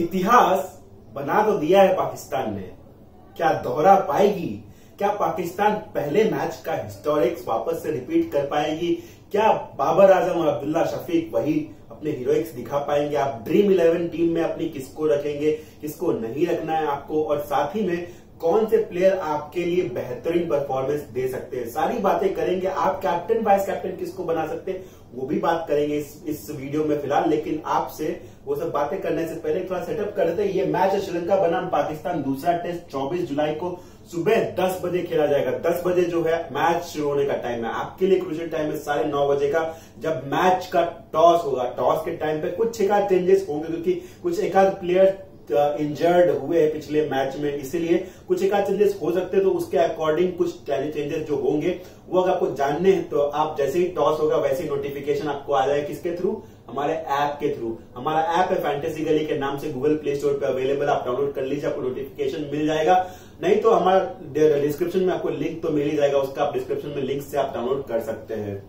इतिहास बना तो दिया है पाकिस्तान ने, क्या दोहरा पाएगी? क्या पाकिस्तान पहले मैच का हिस्टोरिक्स वापस से रिपीट कर पाएगी? क्या बाबर आजम और अब्दुल्ला शफीक वही अपने हीरोइक्स दिखा पाएंगे? आप ड्रीम 11 टीम में अपनी किसको रखेंगे, किसको नहीं रखना है आपको, और साथ ही में कौन से प्लेयर आपके लिए बेहतरीन परफॉर्मेंस दे सकते हैं, सारी बातें करेंगे। आप कैप्टन वाइस कैप्टन किसको बना सकते हैं वो भी बात करेंगे इस वीडियो में फिलहाल। लेकिन आपसे वो सब बातें करने से पहले थोड़ा सेटअप करते हैं। ये मैच है श्रीलंका बनाम पाकिस्तान, दूसरा टेस्ट 24 जुलाई को सुबह 10 बजे खेला जाएगा। 10 बजे जो है मैच शुरू होने का टाइम है, आपके लिए क्रूशियल टाइम है 9:30 बजे का, जब मैच का टॉस होगा। टॉस के टाइम पे कुछ एकाध चेंजेस होंगे क्योंकि कुछ एकाध प्लेयर इंजर्ड हुए हैं पिछले मैच में, इसीलिए कुछ एकाध चेंजेस हो सकते हैं। तो उसके अकॉर्डिंग कुछ चेंजेस जो होंगे वो अगर आपको जानने हैं तो आप जैसे ही टॉस होगा वैसे ही नोटिफिकेशन आपको आ जाएगा। किसके थ्रू? हमारे ऐप के थ्रू। हमारा ऐप है फैंटेसी गली के नाम से, गूगल प्ले स्टोर पे अवेलेबल, आप डाउनलोड कर लीजिए, आपको नोटिफिकेशन मिल जाएगा। नहीं तो हमारा डिस्क्रिप्शन में आपको लिंक तो मिल ही जाएगा उसका, आप डिस्क्रिप्शन में लिंक से आप डाउनलोड कर सकते हैं।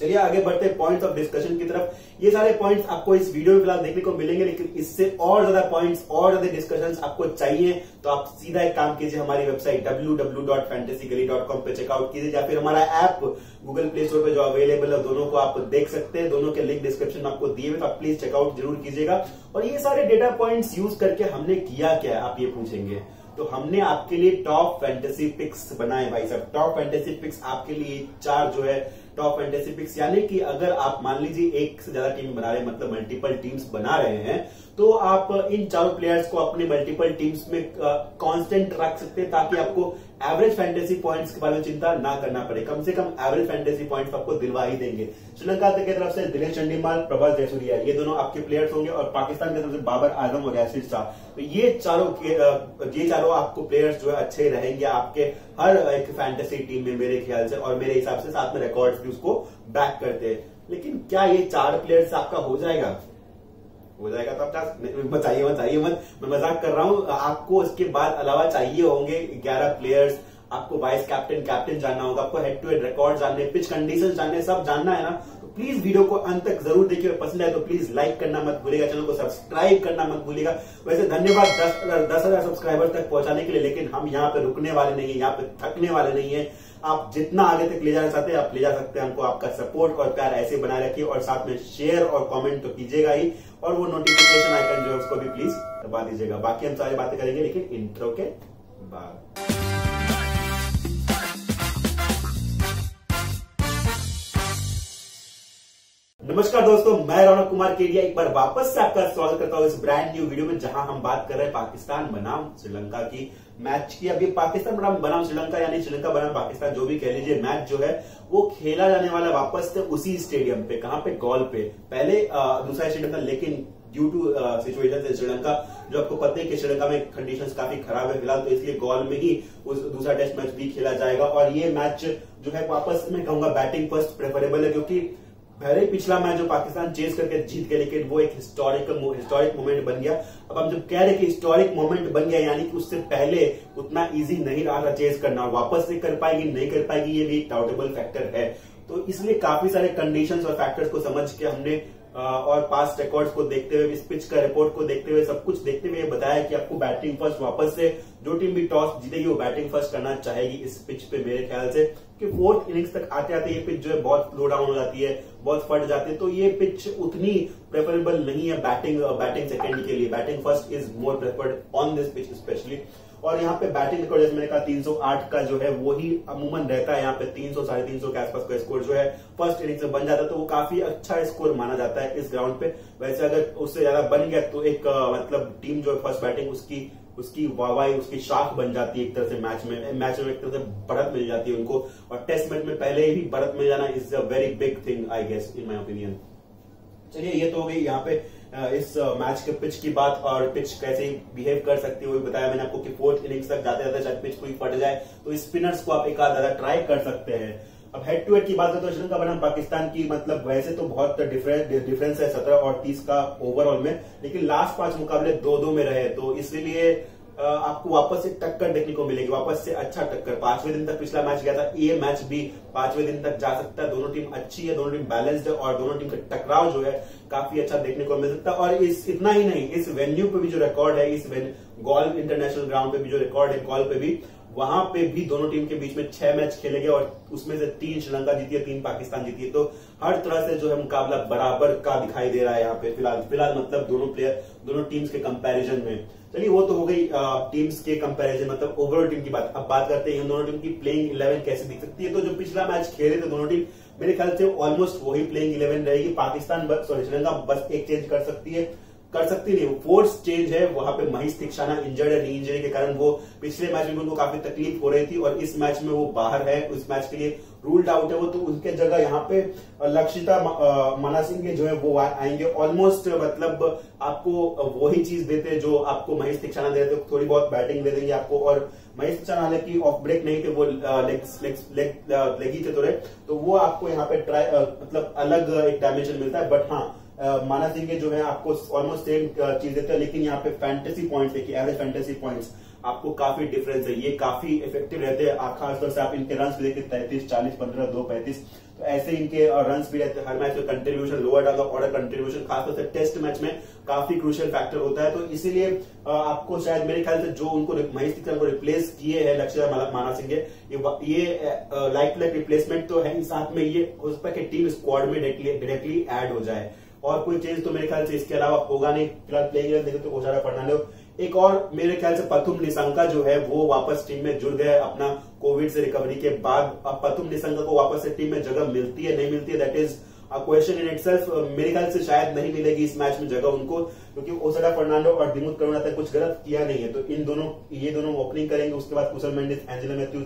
चलिए आगे बढ़ते हैं पॉइंट्स ऑफ डिस्कशन की तरफ। ये सारे पॉइंट्स आपको इस वीडियो में फिलहाल देखने को मिलेंगे, लेकिन इससे और ज्यादा पॉइंट्स और ज्यादा डिस्कशंस आपको चाहिए तो आप सीधा एक काम कीजिए, हमारी वेबसाइट www.fantasygully.com पे चेकआउट कीजिए, या फिर हमारा ऐप गूगल प्ले स्टोर पे जो अवेलेबल है दोनों को आप देख सकते हैं। दोनों के लिंक डिस्क्रिप्शन में आपको दिए हुए, तो आप प्लीज चेकआउट जरूर कीजिएगा। और ये सारे डेटा पॉइंट्स यूज करके हमने किया क्या, आप ये पूछेंगे तो हमने आपके लिए टॉप फैंटेसी पिक्स बनाए। भाई साहब, टॉप फैंटेसी पिक्स आपके लिए चार जो है टॉप फैंटेसी पिक्स, यानी कि अगर आप मान लीजिए एक से ज्यादा टीम बना रहे हैं, मतलब मल्टीपल टीम्स बना रहे हैं, तो आप इन चारों प्लेयर्स को अपने मल्टीपल टीम्स में कांस्टेंट रख सकते हैं ताकि आपको एवरेज फैंटेसी पॉइंट्स के बारे में चिंता ना करना पड़े। कम से कम एवरेज फैंटेसी पॉइंट्स आपको दिलवा ही देंगे। श्रीलंका की तरफ से दिनेश चंडीमाल, प्रभात जयसूरिया, ये दोनों आपके प्लेयर्स होंगे, और पाकिस्तान की तरफ से बाबर आजम और यासिर शाह। तो ये चारों आपको प्लेयर्स जो है अच्छे रहेंगे आपके हर एक फैंटेसी टीम में मेरे ख्याल से, और मेरे हिसाब से साथ में रिकॉर्ड्स भी उसको बैक करते हैं। लेकिन क्या ये चार प्लेयर्स आपका हो जाएगा? हो जाएगा तो आप बताइए मत, मैं मजाक कर रहा हूँ। आपको इसके बाद अलावा चाहिए होंगे 11 प्लेयर्स, आपको वाइस कैप्टन, कैप्टन जानना होगा, आपको हेड टू हेड रिकॉर्ड जानने, पिच कंडीशन जानने, सब जानना है ना। तो प्लीज वीडियो को अंत तक जरूर देखिए, पसंद आए तो प्लीज लाइक करना मत भूलिएगा, चैनल को सब्सक्राइब करना मत भूलिएगा। वैसे धन्यवाद 10,000 सब्सक्राइबर तक पहुंचाने के लिए, लेकिन हम यहाँ पे रुकने वाले नहीं है, यहाँ पे थकने वाले नहीं है। आप जितना आगे तक ले जाना चाहते हैं आप ले जा सकते हैं। हमको आपका सपोर्ट और प्यार ऐसे बनाए रखिए, और साथ में शेयर और कमेंट तो कीजिएगा ही, और वो नोटिफिकेशन आइकन जो है उसको भी प्लीज दबा दीजिएगा। बाकी हम सारी बातें करेंगे लेकिन इंट्रो के बाद। नमस्कार दोस्तों, मैं रौनक कुमार केडिया एक बार वापस से आपका स्वागत करता हूँ इस ब्रांड न्यू वीडियो में, जहां हम बात कर रहे हैं पाकिस्तान बनाम श्रीलंका की मैच की। अभी पाकिस्तान बनाम श्रीलंका, यानी श्रीलंका बनाम पाकिस्तान, जो भी कह लीजिए, मैच जो है वो खेला जाने वाला वापस से उसी स्टेडियम पे। कहाँ पे? गॉल पे। पहले दूसरा स्टेडियम था, लेकिन ड्यू टू सिचुएशन श्रीलंका, जो आपको पता है कि श्रीलंका में कंडीशंस काफी खराब है फिलहाल, तो इसलिए गॉल में ही उस दूसरा टेस्ट मैच भी खेला जाएगा। और ये मैच जो है वापस मैं कहूंगा बैटिंग फर्स्ट प्रेफरेबल है, क्योंकि भले पिछला मैच जो पाकिस्तान चेस करके जीत गया लेकिन वो एक हिस्टोरिक मोमेंट बन गया। अब हम जब कह रहे हैं कि हिस्टोरिक मोमेंट बन गया, यानी कि उससे पहले उतना इजी नहीं रहा था चेस करना, और वापस से कर पाएगी नहीं कर पाएगी ये भी डाउटेबल फैक्टर है। तो इसलिए काफी सारे कंडीशंस और फैक्टर्स को समझ के हमने और पास्ट रिकॉर्ड्स को देखते हुए, इस पिच का रिपोर्ट को देखते हुए, सब कुछ देखते हुए बताया कि आपको बैटिंग फर्स्ट वापस से जो टीम भी टॉस जीतेगी वो बैटिंग फर्स्ट करना चाहेगी इस पिच पे मेरे ख्याल से, कि फोर्थ इनिंग्स तक आते आते ये पिच जो है बहुत स्लो डाउन हो जाती है, बहुत फट जाती है। तो ये पिच उतनी प्रेफरेबल नहीं है बैटिंग सेकेंड के लिए, batting first is more preferred on this pitch specially. और यहाँ पे बैटिंग रिकॉर्ड जैसे मैंने कहा 308 का जो है वो ही अमूमन रहता है, यहाँ पे 300-350 के आसपास का स्कोर जो है फर्स्ट इनिंग से बन जाता है, तो वो काफी अच्छा स्कोर माना जाता है इस ग्राउंड पे। वैसे अगर उससे ज्यादा बन गया तो एक मतलब टीम जो है फर्स्ट बैटिंग उसकी वाहवाही, उसकी शाख बन जाती है एक तरह से, मैच में एक तरह से बढ़त मिल जाती है उनको, और टेस्ट मैच में पहले ही बढ़त मिल जाना is a very big thing I guess in my opinion. चलिए ये तो हो गई यहाँ पे इस मैच के पिच की बात, और पिच कैसे बिहेव कर सकती है वो भी बताया मैंने आपको कि फोर्थ इनिंग्स तक जाते शायद पिच कोई फट जाए, तो स्पिनर्स को आप एक आध ज्यादा ट्राई कर सकते हैं। अब हेड टू हेड की बात करें तो श्रीलंका बनाम पाकिस्तान की, मतलब वैसे तो बहुत डिफरेंस है 17 और 30 का ओवरऑल में, लेकिन लास्ट 5 मुकाबले 2-2 में रहे, तो इसलिए आपको वापस से टक्कर देखने को मिलेगी, वापस से अच्छा टक्कर। पांचवें दिन तक पिछला मैच गया था, ये मैच भी पांचवें दिन तक जा सकता है। दोनों टीम अच्छी है, दोनों टीम बैलेंस्ड है और दोनों टीम का टकराव जो है काफी अच्छा देखने को मिल सकता है। और इतना ही नहीं, इस वेन्यू पे भी जो रिकॉर्ड है, इस गॉल इंटरनेशनल ग्राउंड पे भी जो रिकॉर्ड है गॉल पे भी, वहां पे भी दोनों टीम के बीच में 6 मैच खेले गए और उसमें से 3 श्रीलंका जीती है, 3 पाकिस्तान जीती है। तो हर तरह से जो है मुकाबला बराबर का दिखाई दे रहा है यहाँ पे फिलहाल, मतलब दोनों प्लेयर दोनों टीम्स के कंपैरिजन में। चलिए वो तो हो गई टीम्स के कंपैरिजन, मतलब ओवरऑल टीम की बात। अब बात करते हैं इन दोनों टीम की प्लेइंग 11 कैसे दिख सकती है। तो जो पिछला मैच खेले थे दोनों टीम, मेरे ख्याल से ऑलमोस्ट वही प्लेइंग 11 रहेगी। श्रीलंका बस एक चेंज कर सकती नहीं, फोर्थ चेंज है। वहां पे महेश थीक्षाना इंजर्ड है, नी इंजरी के कारण वो पिछले मैच में उनको काफी तकलीफ हो रही थी और इस मैच में वो बाहर है, उस मैच के लिए रूल्ड आउट है वो। तो उनके जगह यहाँ पे लक्षिता माना सिंह के जो है वो आएंगे। ऑलमोस्ट मतलब आपको वही चीज देते हैं जो आपको महेश थीक्षाना देते, थोड़ी बहुत बैटिंग दे देंगे आपको। और महेश थीक्षाना हालांकि ऑफ ब्रेक नहीं थे, वो लेगी थे थोड़े, तो वो आपको यहाँ पे ट्राई मतलब अलग एक डायमेंशन मिलता है। बट हाँ, माना सिंह के जो है आपको ऑलमोस्ट सेम चीज देता है, लेकिन यहाँ पे फैंटेसी पॉइंट्स देखिए, एवरेज फैंटेसी पॉइंट्स आपको काफी डिफरेंस है, ये काफी इफेक्टिव रहते हैं। आप खासतौर से आप इनके रन भी देखिए 33, 40, 15, 2, 35, तो ऐसे इनके रन भी रहते हैं। हर मैच में contribution, lower down order contribution खासतौर से टेस्ट मैच में काफी क्रूशियल फैक्टर होता है। तो इसीलिए आपको शायद मेरे ख्याल से जो उनको महेश थीक्षाना को रिप्लेस किए हैं लक्षिता माना सिंह, ये लाइक रिप्लेसमेंट तो है, साथ में ये हो सकता है कि टीम स्क्वाड में डायरेक्टली एड हो जाए। और कोई चेंज तो मेरे ख्याल से इसके अलावा होगा नहीं। फिलहाल प्लेइंग 11 देखें तो ओशाडा फर्नांडो एक, और मेरे ख्याल से पथुम निसंका जो है वो वापस टीम में जुड़ गया अपना कोविड से रिकवरी के बाद। अब पथुम निसंका को वापस से टीम में जगह मिलती है नहीं मिलती है, that is a question in itself. मेरे ख्याल से शायद नहीं मिलेगी इस मैच में जगह उनको, क्योंकि ओशाडा फर्नांडो और दिमुथ करुणारत्ने कुछ गलत किया नहीं है। तो इन दोनों ये दोनों ओपनिंग करेंगे, उसके बाद कुशल मेंडिस, एंजेलो मैथ्यूज,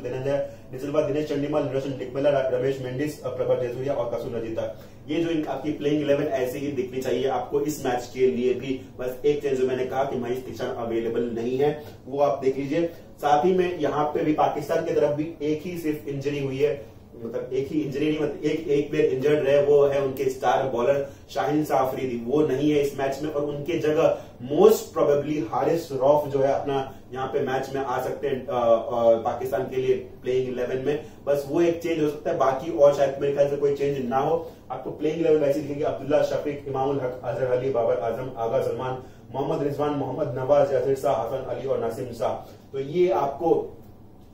दिनेश चंडीमल, निरंजन डिकबेला, रमेश मेंडिस, प्रभत जयसूरिया और कसुन रजिता। ये जो आपकी प्लेइंग 11 ऐसे ही दिखनी चाहिए आपको इस मैच के लिए भी। बस एक चीज जो मैंने कहा कि महेश थीक्षाना अवेलेबल नहीं है, वो आप देख लीजिए। साथ ही में यहाँ पे भी पाकिस्तान की तरफ भी एक ही सिर्फ इंजरी हुई है, मतलब एक ही इंजरी नहीं, मतलब एक प्लेयर इंजर्ड रहे, वो है उनके स्टार बॉलर शाहीन शाह अफरीदी, वो नहीं है इस मैच में। और उनके जगह मोस्ट प्रोबेबली हारिस रौफ जो है अपना यहाँ पे मैच में आ सकते हैं पाकिस्तान के लिए प्लेइंग 11 में। बस वो एक चेंज हो सकता है, बाकी और शायद मेरे ख्याल से कोई चेंज ना हो। आपको प्लेइंग 11 वैसे दिखेगी: अब्दुल्ला शफीक, इमामुल हक, अजहर अली, बाबर आजम, आगा सलमान, मोहम्मद रिजवान, मोहम्मद नवाज, यासिर शाह, हसन अली और नासिम शाह। तो ये आपको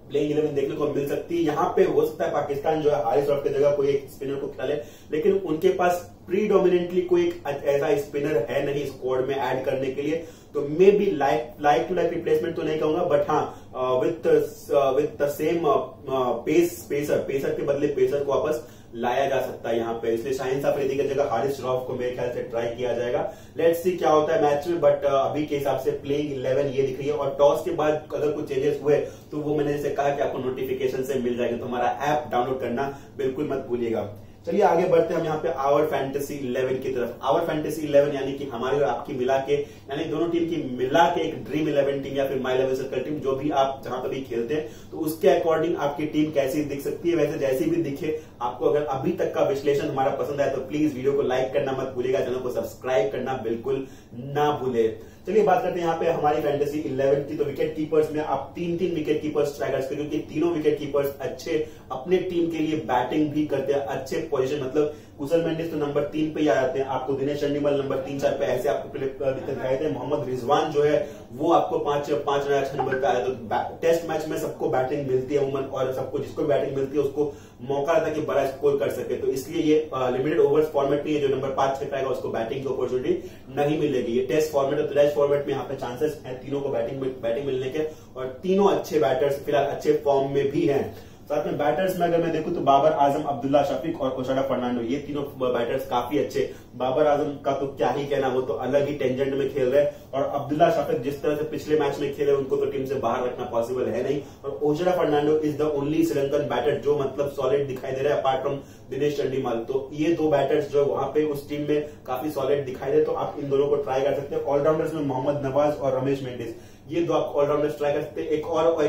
प्लेइंग 11 देखने को मिल सकती है। यहाँ पे हो सकता है पाकिस्तान जो है हारिस रऊफ की जगह कोई एक स्पिनर को खिला ले, लेकिन उनके पास प्रीडोमिनेंटली कोई एक ऐसा स्पिनर है नहीं स्क्वाड में ऐड करने के लिए। तो may be like to like replacement तो नहीं कहूंगा, बट हाँ विद द सेम पेसर के बदले पेसर को वापस लाया जा सकता है यहाँ पे। इसलिए शाहीन शाह अफरीदी की जगह हारिस रऊफ को मेरे ख्याल से ट्राई किया जाएगा। लेट्स सी क्या होता है मैच में, बट अभी के हिसाब से प्लेइंग 11 ये दिख रही है। और टॉस के बाद अगर कुछ चेंजेस हुए तो वो मैंने जैसे कहा कि आपको नोटिफिकेशन से मिल जाएगा, तो हमारा ऐप डाउनलोड करना बिल्कुल मत भूलिएगा। चलिए आगे बढ़ते हैं हम यहाँ पे आवर फैंटेसी 11 की तरफ। आवर फैंटेसी 11 यानी कि हमारी और आपकी मिला के, यानी दोनों टीम की मिला के एक ड्रीम 11 टीम या फिर My11Circle टीम, जो भी आप जहां पर भी खेलते हैं, तो उसके अकॉर्डिंग आपकी टीम कैसी दिख सकती है। वैसे जैसी भी दिखे आपको, अगर अभी तक का विश्लेषण हमारा पसंद आया तो प्लीज वीडियो को लाइक करना मत भूलिएगा, चैनल को सब्सक्राइब करना बिल्कुल ना भूले। चलिए बात करते हैं यहाँ पे हमारी फैंटेसी 11 की। तो विकेट कीपर्स में आप 3-3 विकेट कीपर्स स्ट्राइकर्स, क्योंकि तीनों विकेट कीपर्स अच्छे अपने टीम के लिए बैटिंग भी करते हैं, अच्छे पोजीशन, मतलब कुशल मेंडिस तो नंबर 3 पे ही आ जाते हैं आपको, दिनेश चंडीमल नंबर 3-4 पे ऐसे आपको दिखाए थे, मोहम्मद रिजवान जो है वो आपको 5-6 नंबर पे आया। तो टेस्ट मैच में सबको बैटिंग मिलती है उमन, और सबको जिसको बैटिंग मिलती है उसको मौका रहता है कि बड़ा स्कोर कर सके। तो इसलिए ये लिमिटेड ओवर्स फॉर्मेट में जो नंबर 5-6 पे आएगा उसको बैटिंग की अपॉर्चुनिटी नहीं मिलेगी। ये टेस्ट फॉर्मेट है, तो टेस्ट फॉर्मेट में यहाँ पे चांसेस है तीनों को बैटिंग मिलने के, और तीनों अच्छे बैटर्स फिलहाल अच्छे फॉर्म में भी हैं। साथ में बैटर्स में अगर मैं देखूं तो बाबर आजम, अब्दुल्ला शफीक और ओशाडा फर्नांडो, ये तीनों बैटर्स काफी अच्छे। बाबर आजम का तो क्या ही कहना, वो तो अलग ही टेंजेंट में खेल रहे हैं, और अब्दुल्ला शफीक जिस तरह से पिछले मैच में खेले उनको तो टीम से बाहर रखना पॉसिबल है नहीं, और Oshada Fernando is the only Sri Lankan batter जो मतलब सॉलिड दिखाई दे रहा है अपार्ट फ्रॉम दिनेश चंडीमाल। तो ये दो बैटर्स जो वहां पे उस टीम में काफी सॉलिड दिखाई दे, तो आप इन दोनों को ट्राई कर सकते हैं। ऑलराउंडर्स में मोहम्मद नवाज और रमेश मेंडिस, ये दो आप ऑलराउंडर ट्राई कर सकते हैं। एक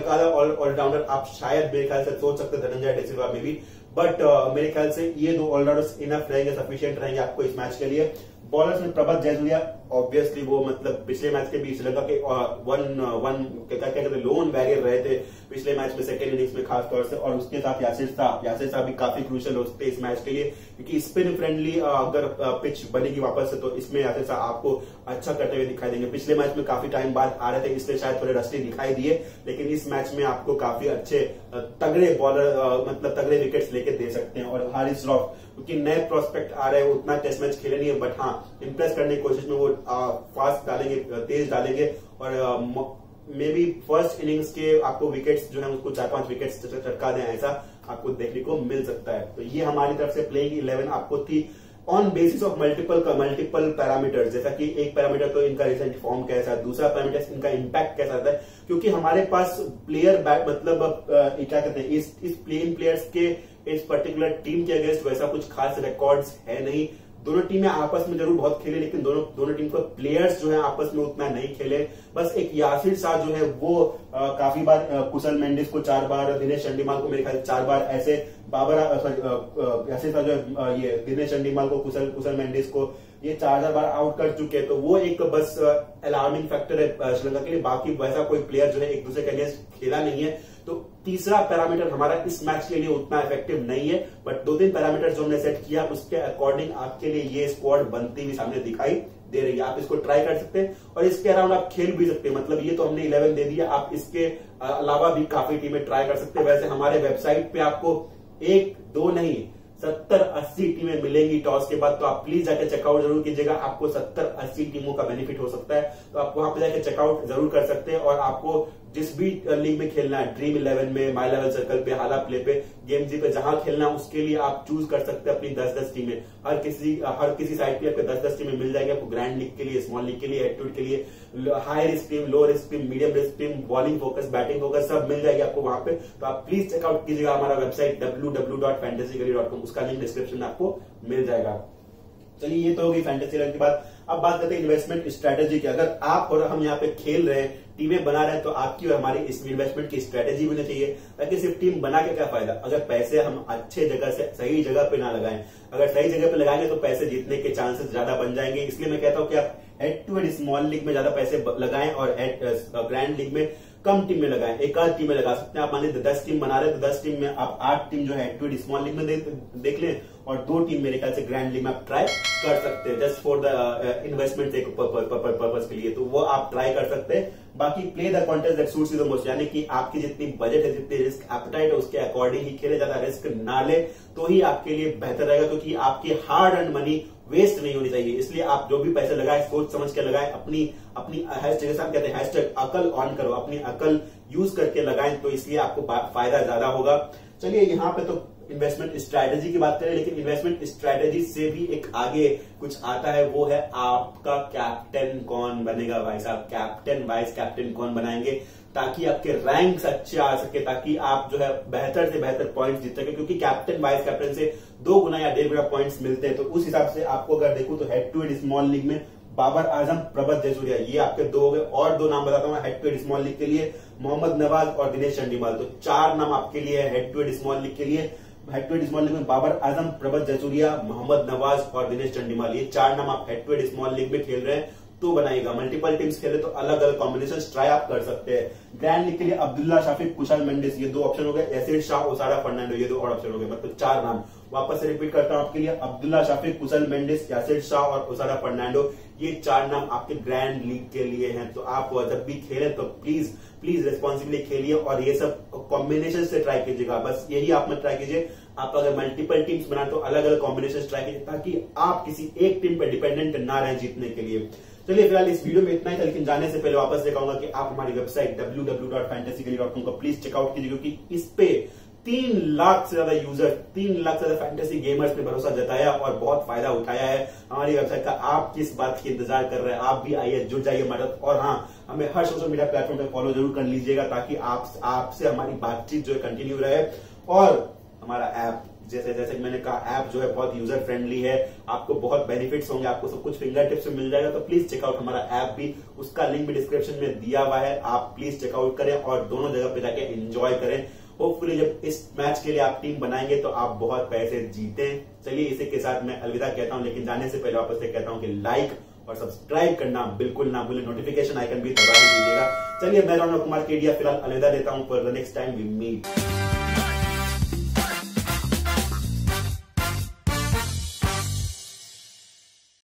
आधा ऑलराउंडर आप शायद मेरे ख्याल से सोच सकते धनंजय डिसिल्वा में भी, बट मेरे ख्याल से ये दो ऑलराउंडर्स इनफ रहेंगे, सफिशिएंट रहेंगे आपको इस मैच के लिए। बॉलर्स में प्रभात जयसूर्या ऑब्वियसली वो मतलब पिछले मैच के बीच लगा के वन लोन बैरियर रहे थे पिछले मैच में सेकेंड इनिंग्स में खासतौर से, और उसके साथ यासिर शाह भी काफी क्रूशल होते इस मैच के लिए, क्योंकि स्पिन फ्रेंडली अगर पिच बनेगी वापस से तो इसमें यासिर शाह आपको अच्छा करते हुए दिखाई देंगे। पिछले मैच में काफी टाइम बाद आ रहे थे इसलिए शायद थोड़े रस्टी दिखाई दिए, लेकिन इस मैच में आपको काफी अच्छे तगड़े बॉलर मतलब तगड़े विकेट्स लेके दे सकते हैं। और हारिस रऊफ क्योंकि नए प्रोस्पेक्ट आ रहे हैं, उतना टेस्ट मैच खेले नहीं है, बट हाँ इम्प्रेस करने की कोशिश में वो फास्ट डालेंगे, तेज डालेंगे, और मे बी फर्स्ट इनिंग्स के आपको विकेट्स जो है उसको 4-5 विकेट्स चटका दें, ऐसा आपको देखने को मिल सकता है। तो ये हमारी तरफ से प्लेइंग 11 आपको थी on basis of multiple parameters, जैसा कि एक पैरामीटर तो इनका रिसेंट फॉर्म कैसा है, दूसरा पैरामीटर इनका इम्पैक्ट कैसा आता है, क्योंकि हमारे पास प्लेयर मतलब क्या कहते हैं इस प्लेइंग प्लेयर्स के इस पर्टिकुलर टीम के अगेंस्ट वैसा कुछ खास रिकॉर्ड्स है नहीं। दोनों टीमें आपस में जरूर बहुत खेले, लेकिन दोनों टीम के प्लेयर्स जो है आपस में उतना नहीं खेले। बस एक यासिर शाह जो है वो काफी बार कुशल मेंडिस को 4 बार, दिनेश चंडीमाल को मेरे ख्याल 4 बार, ऐसे यासिर शाह जो है ये दिनेश चंडीमाल को कुशल मेंडिस को ये 4-4 बार आउट कर चुके हैं। तो वो एक बस अलार्मिंग फैक्टर है श्रीलंका के लिए, बाकी वैसा कोई प्लेयर जो है एक दूसरे के अगेंस्ट खेला नहीं है। तो तीसरा पैरामीटर हमारा इस मैच के लिए उतना इफेक्टिव नहीं है, बट 2-3 पैरामीटर जो हमने सेट किया उसके अकॉर्डिंग आपके लिए ये स्क्वाड बनती हुई सामने दिखाई दे रही है। आप इसको ट्राई कर सकते हैं और इसके अराउंड आप खेल भी सकते हैं, मतलब ये तो हमने 11 दे दिया, आप इसके अलावा भी काफी टीमें ट्राई कर सकते हैं। वैसे हमारे वेबसाइट पे आपको 1-2 नहीं 70-80 टीमें मिलेंगी टॉस के बाद, तो आप प्लीज जाके चेकआउट जरूर कीजिएगा, आपको 70-80 टीमों का बेनिफिट हो सकता है। तो आप वहां पे जाके चेकआउट जरूर कर सकते हैं, और आपको जिस भी लीग में खेलना है, ड्रीम11 में, My11Circle पे, HalaPlay पे, गेमजी पे, जहां खेलना है उसके लिए आप चूज कर सकते हैं अपनी 10-10 टीमें। हर किसी साइड पे आपको 10-10 टीमें मिल जाएगी, आपको ग्रैंड लीग के लिए, स्मॉल लीग के लिए, एटीट्यूड के लिए, high risk team, low risk team, medium risk team, bowling focus, batting focus सब मिल जाएगी आपको वहां पे। तो आप प्लीज चेकआउट कीजिएगा, हमारा वेबसाइट www.fantasygully.com, उसका लिंक डिस्क्रिप्शन में आपको मिल जाएगा। चलिए ये तो होगी फैंटेसी रन के बाद। अब बात करते हैं इन्वेस्टमेंट स्ट्रेटेजी की। अगर आप और हम यहाँ पे खेल रहे हैं, टीमें बना रहे हैं, तो आपकी और हमारी इस इन्वेस्टमेंट की स्ट्रेटेजी होनी चाहिए, ताकि सिर्फ टीम बना के क्या फायदा अगर पैसे हम अच्छे जगह से सही जगह पे ना लगाएं। अगर सही जगह पे लगाएंगे तो पैसे जीतने के चांसेस ज्यादा बन जाएंगे। इसलिए मैं कहता हूं कि आप head to head small league में ज्यादा पैसे लगाएं और ग्रैंड लीग में कम टीम में लगाएं, एक आध टीम में लगा सकते हैं। आप मानिए 10 टीम बना रहे हैं तो 10 टीम में आप 8 टीम जो है head to head small league में देख लें और 2 टीम मेरे ख्याल से ग्रैंड लीग में आप ट्राई कर सकते हैं, जस्ट फॉर द इन्वेस्टमेंट एक पर्पज के लिए, तो वो आप ट्राई कर सकते हैं। बाकी play the contest that suits you the most, यानी कि आपकी जितनी बजट है, जितनी रिस्क एपेटाइट है, उसके अकॉर्डिंग ही खेले, ज्यादा रिस्क ना ले तो ही आपके लिए बेहतर रहेगा, क्योंकि आपकी हार्ड अर्न मनी वेस्ट नहीं होनी चाहिए। इसलिए आप जो भी पैसे लगाए सोच समझ के लगाए, अपनी हैशटैग अकल ऑन करो, अपनी अकल यूज करके लगाएं, तो इसलिए आपको फायदा ज्यादा होगा। चलिए यहाँ पे तो इन्वेस्टमेंट स्ट्रैटेजी की बात करें, लेकिन इन्वेस्टमेंट स्ट्रैटेजी से भी एक आगे कुछ आता है, वो है आपका कैप्टन कौन बनेगा भाई साहब। कैप्टन वाइस कैप्टन कौन बनाएंगे ताकि आपके रैंक्स अच्छे आ सके, ताकि आप जो है बेहतर से बेहतर पॉइंट्स जीत सके, क्योंकि कैप्टन वाइस कैप्टन से 2 गुना या 1.5 गुना पॉइंट्स मिलते हैं। तो उस हिसाब से आपको अगर देखूं तो head to head small league में बाबर आजम, प्रभत जयसूर्या, ये आपके 2 हो गए, और 2 नाम बताता हूँ head to head small league के लिए, मोहम्मद नवाज और दिनेश चंडीमाल। तो 4 नाम आपके लिए है head to head small league के लिए। Head to head small league में बाबर आजम, प्रभत जयसूर्या, मोहम्मद नवाज और दिनेश चंडीमाल, ये 4 नाम आप head to head small league में खेल रहे हैं तो बनाएगा। मल्टीपल टीम्स खेले तो अलग अलग कॉम्बिनेशन ट्राई आप कर सकते हैं। ग्रैंड लीग के लिए अब्दुल्ला शाफिक, कुशाल मेंडिस, ये 2 ऑप्शन हो गए, यासिर शाह, ओशाडा फर्नांडो, ये 2 और ऑप्शन हो गए। मतलब 4 नाम वापस से रिपीट करता हूं आपके लिए, अब्दुल्ला शाफिक, कुशाल मेंडिस, यासिर शाह और ओशाडा फर्नांडो, ये 4 नाम आपके ग्रैंड लीग के लिए हैं। तो आप जब भी खेलें तो प्लीज रिस्पॉन्सिबिली खेलिए और ये सब कॉम्बिनेशन से ट्राई कीजिएगा। बस यही आप मत ट्राई कीजिए, आप अगर मल्टीपल टीम्स बनाए तो अलग अलग कॉम्बिनेशन ट्राई कीजिए, ताकि आप किसी एक टीम पर डिपेंडेंट ना रहें जीतने के लिए। चलिए फिलहाल इस वीडियो में इतना ही था, लेकिन जाने से पहले वापस से कहूंगा कि आप हमारी वेबसाइट www.fantasygully.com को प्लीज चेकआउट कीजिए, क्योंकि इस पे 3 लाख से ज्यादा यूजर, 3 लाख से ज्यादा फैंटेसी गेमर्स ने भरोसा जताया और बहुत फायदा उठाया है हमारी वेबसाइट का। आप किस बात की इंतजार कर रहे हैं? आप भी आइए, जुड़ जाइए हमारे, और हाँ, हमें हर सोशल मीडिया प्लेटफॉर्म पे फॉलो जरूर कर लीजिएगा, ताकि आपसे हमारी बातचीत जो है कंटिन्यू रहे। और हमारा ऐप, जैसे कि मैंने कहा, ऐप जो है बहुत यूजर फ्रेंडली है, आपको बहुत बेनिफिट्स होंगे, आपको सब कुछ फिंगर टिप्स में मिल जाएगा। तो प्लीज चेकआउट हमारा ऐप भी, उसका लिंक भी डिस्क्रिप्शन में दिया हुआ है, आप प्लीज चेकआउट करें और दोनों जगह पे जाके एंजॉय करें। होपफुली जब इस मैच के लिए आप टीम बनाएंगे तो आप बहुत पैसे जीतें। चलिए इसी के साथ मैं अलविदा कहता हूं, लेकिन जाने से पहले वापस से कहता हूं कि लाइक और सब्सक्राइब करना बिल्कुल ना भूलें, नोटिफिकेशन आइकन भी दबा दीजिएगा। चलिए मैं राणा कुमार केडिया फिलहाल अलविदा देता हूं, पर नेक्स्ट टाइम वी मीट।